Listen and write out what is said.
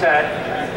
set.